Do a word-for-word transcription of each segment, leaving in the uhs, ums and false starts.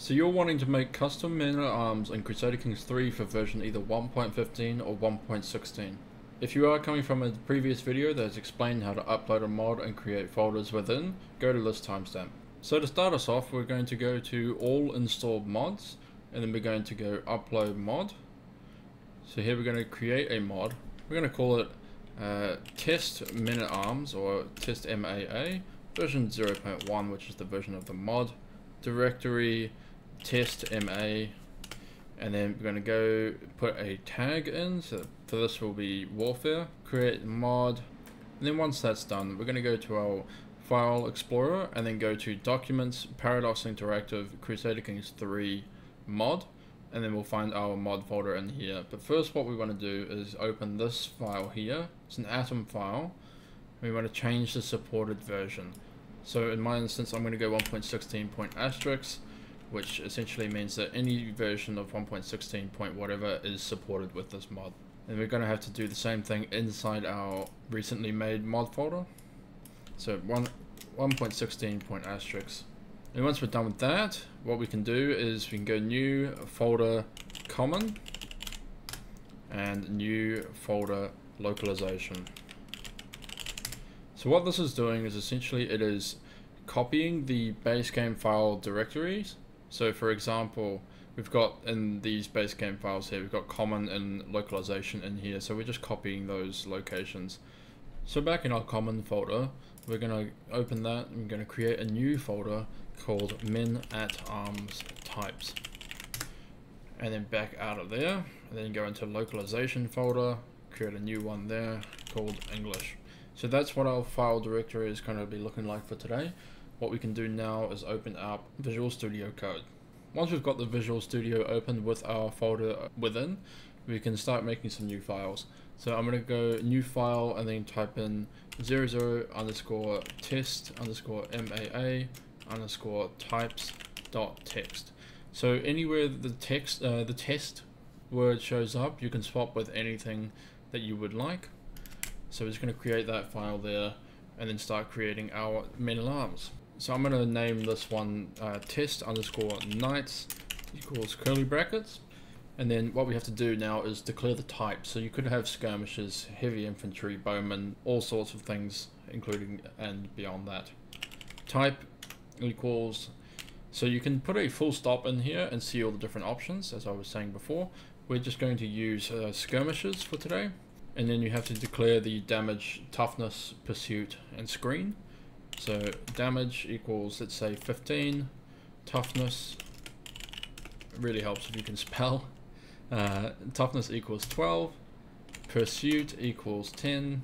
So you're wanting to make custom manual arms in Crusader Kings three for version either one point fifteen or one point sixteen. If you are coming from a previous video that has explained how to upload a mod and create folders within, go to this timestamp. So to start us off, we're going to go to all installed mods, and then we're going to go upload mod. So here we're going to create a mod. We're going to call it uh, test minute arms or test M A A version zero point one, which is the version of the mod. Directory test M A, and then we're going to go put a tag in, so for this will be warfare, create mod, and then once that's done we're going to go to our file explorer and then go to documents, Paradox Interactive, Crusader Kings three mod, and then we'll find our mod folder in here. But first what we want to do is open this file here. It's an Atom file. We want to change the supported version. So in my instance, I'm going to go one point sixteen point asterisk, which essentially means that any version of one point sixteen point whatever is supported with this mod. And we're going to have to do the same thing inside our recently made mod folder. So one point sixteen point asterisk. And once we're done with that, what we can do is we can go new folder common and new folder localization. So what this is doing is essentially it is copying the base game file directories. So for example, we've got in these base game files here, we've got common and localization in here. So we're just copying those locations. So back in our common folder, we're gonna open that and we're gonna create a new folder called men at arms types. And then back out of there, and then go into localization folder, create a new one there called English. So that's what our file directory is going to be looking like for today. What we can do now is open up Visual Studio Code. Once we've got the Visual Studio open with our folder within, we can start making some new files. So I'm going to go new file and then type in zero zero underscore test underscore M A A underscore types dot text. So anywhere the text, uh, the test word shows up, you can swap with anything that you would like. So we're just going to create that file there and then start creating our manual arms. So I'm going to name this one uh, test underscore knights equals curly brackets. And then what we have to do now is declare the type. So you could have skirmishers, heavy infantry, bowmen, all sorts of things, including and beyond that. Type equals, so you can put a full stop in here and see all the different options, as I was saying before. We're just going to use uh, skirmishers for today. And then you have to declare the damage, toughness, pursuit, and screen. So damage equals, let's say fifteen, toughness, it really helps if you can spell, uh, toughness equals twelve, pursuit equals ten,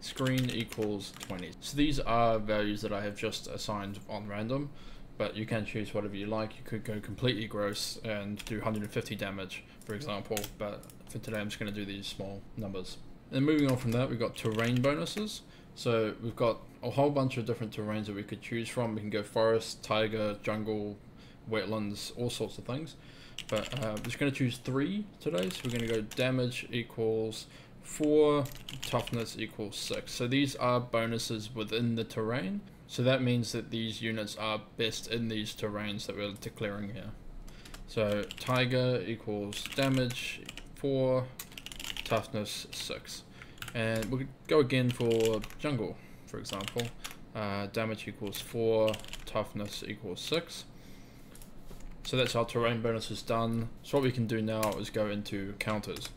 screen equals twenty. So these are values that I have just assigned on random, but you can choose whatever you like. You could go completely gross and do one hundred fifty damage, for example, but for today I'm just going to do these small numbers. And moving on from that, we've got terrain bonuses. So we've got a whole bunch of different terrains that we could choose from. We can go forest, tiger, jungle, wetlands, all sorts of things. But uh, I'm just going to choose three today. So we're going to go damage equals four, toughness equals six. So these are bonuses within the terrain. So that means that these units are best in these terrains that we're declaring here. So tiger equals damage four, toughness six. And we'll go again for jungle, for example. Uh, damage equals four, toughness equals six. So that's our terrain bonuses done. So what we can do now is go into counters.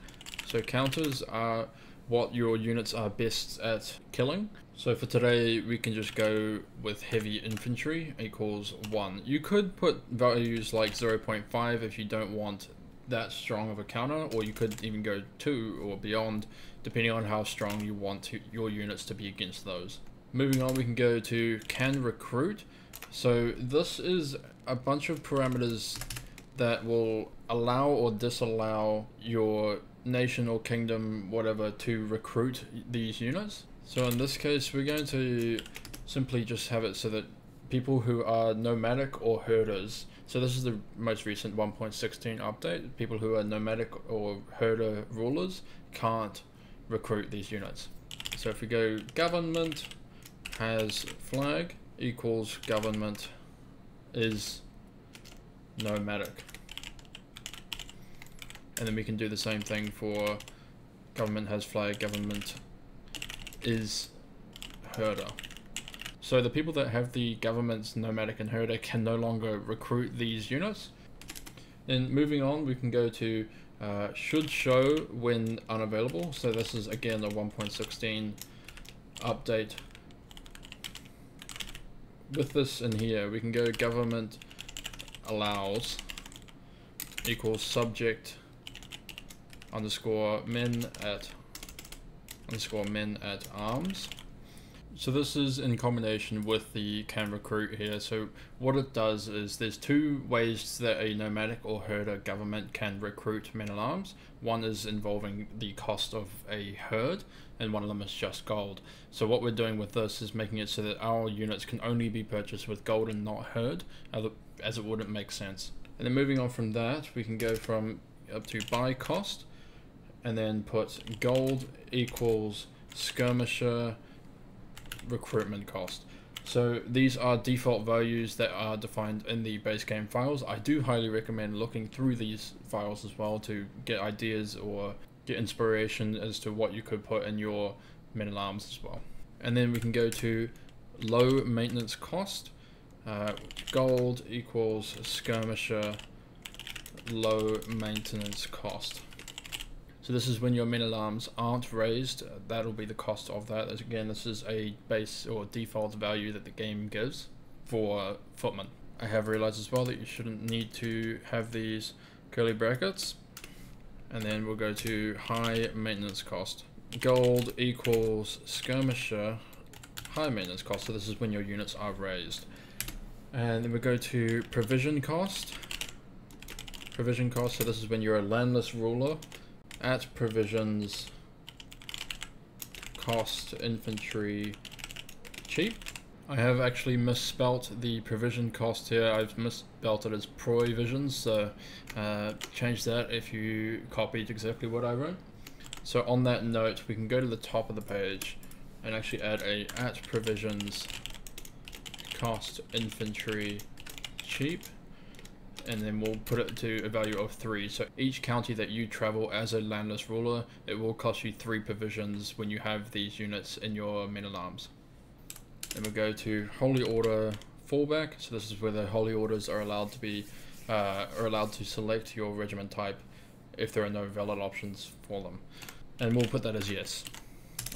So counters are what your units are best at killing. So for today, we can just go with heavy infantry equals one. You could put values like zero point five if you don't want that strong of a counter, or you could even go two or beyond, depending on how strong you want to, your units to be against those. Moving on, we can go to can recruit. So this is a bunch of parameters that will allow or disallow your nation or kingdom, whatever, to recruit these units. So in this case, we're going to simply just have it so that people who are nomadic or herders, so this is the most recent one point sixteen update, people who are nomadic or herder rulers can't recruit these units. So if we go government has flag equals government is nomadic. And then we can do the same thing for government has flag, government is herder. So the people that have the government's nomadic and herder can no longer recruit these units. Then moving on, we can go to uh, should show when unavailable. So this is again a one point sixteen update. With this in here, we can go government allows equals subject underscore men at underscore men at arms. So this is in combination with the can recruit here. So what it does is there's two ways that a nomadic or herder government can recruit men at arms. One is involving the cost of a herd, and one of them is just gold. So what we're doing with this is making it so that our units can only be purchased with gold and not herd, as it wouldn't make sense. And then moving on from that, we can go from up to buy cost, and then put gold equals skirmisher recruitment cost. So these are default values that are defined in the base game files. I do highly recommend looking through these files as well to get ideas or get inspiration as to what you could put in your men at arms as well. And then we can go to low maintenance cost, uh, gold equals skirmisher low maintenance cost. So this is when your men at arms aren't raised. That'll be the cost of that. As again, this is a base or default value that the game gives for footmen. I have realized as well that you shouldn't need to have these curly brackets. And then we'll go to high maintenance cost. Gold equals skirmisher high maintenance cost. So this is when your units are raised. And then we go to provision cost. Provision cost. So this is when you're a landless ruler. At provisions cost infantry cheap. I have actually misspelt the provision cost here. I've misspelt it as provisions, so uh, change that if you copied exactly what I wrote. So on that note, we can go to the top of the page and actually add a at provisions cost infantry cheap. And then we'll put it to a value of three. So each county that you travel as a landless ruler, it will cost you three provisions when you have these units in your men at arms. Then we'll go to holy order fallback. So this is where the holy orders are allowed to be, uh, are allowed to select your regiment type if there are no valid options for them. And we'll put that as yes.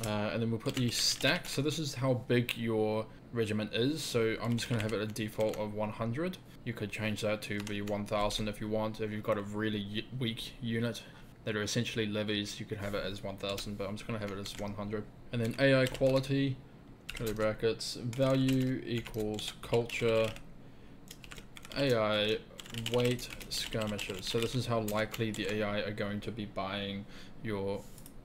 Uh, and then we'll put the stack. So this is how big your regiment is. So I'm just going to have it a default of one hundred. You could change that to be one thousand if you want. If you've got a really weak unit that are essentially levies, you could have it as one thousand, but I'm just going to have it as one hundred. And then A I quality, curly brackets, value equals culture, A I weight skirmishers. So this is how likely the A I are going to be buying your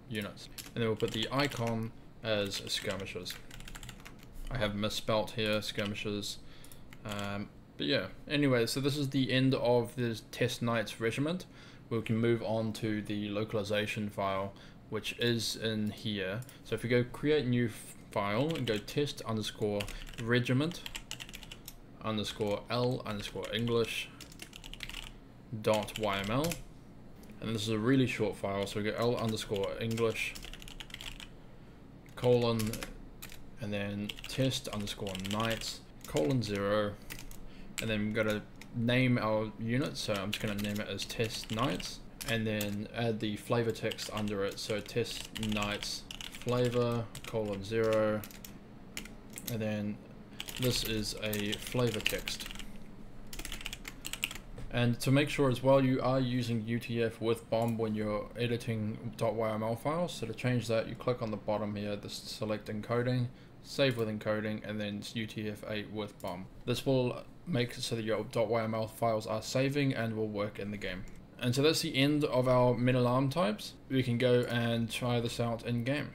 units. And then we'll put the icon as skirmishers. I have misspelt here, skirmishers. Um, but yeah, anyway, so this is the end of this test knight's regiment. We can move on to the localization file, which is in here. So if we go create new file and go test underscore regiment underscore L underscore English dot Y M L. And this is a really short file, so we go L underscore English colon and then test underscore knights colon zero, and then we've got to name our unit, so I'm just going to name it as test knights, and then add the flavor text under it, so test knights flavor colon zero, and then this is a flavor text. And to make sure as well you are using U T F with B O M when you're editing .yml files, so to change that you click on the bottom here, the select encoding, save with encoding, and then it's U T F eight with B O M. This will make it so that your .yml files are saving and will work in the game. And so that's the end of our men at arms types. We can go and try this out in game.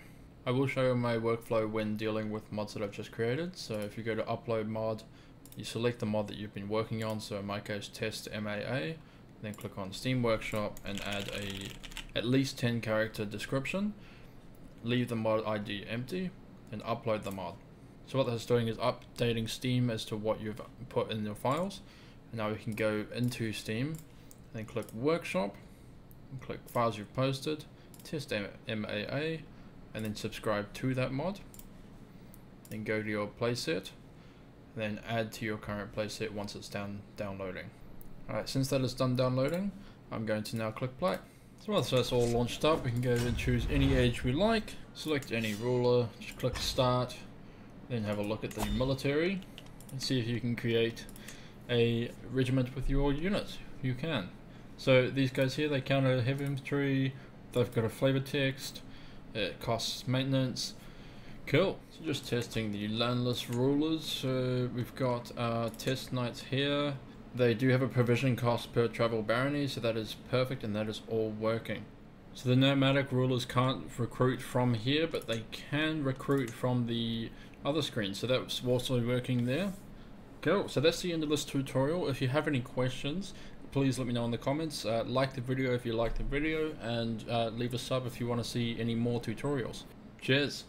I will show my workflow when dealing with mods that I've just created. So if you go to upload mod, you select the mod that you've been working on, so in my case test M A A, then click on Steam Workshop and add a at least ten character description, leave the mod I D empty, and upload the mod. So what that's doing is updating Steam as to what you've put in your files, And now we can go into Steam and click Workshop, and click Files You've Posted, Test M A A, and then subscribe to that mod. Then go to your playset, then add to your current playset once it's down downloading. Alright, since that is done downloading, I'm going to now click play. So once that's all launched up, we can go and choose any age we like, select any ruler, just click start, then have a look at the military, and see if you can create a regiment with your unit. You can. So these guys here, they count out heavy infantry, they've got a flavor text, it costs maintenance. Cool. So just testing the landless rulers. So we've got our test knights here. They do have a provision cost per travel barony, so that is perfect and that is all working. So the nomadic rulers can't recruit from here, but they can recruit from the other screen. So that's also working there. Cool. So that's the end of this tutorial. If you have any questions, please let me know in the comments. Uh, like the video if you like the video, and uh, leave a sub if you want to see any more tutorials. Cheers.